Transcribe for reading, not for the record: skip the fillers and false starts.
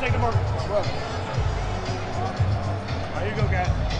I'll take the marker. Right, here you go, guys.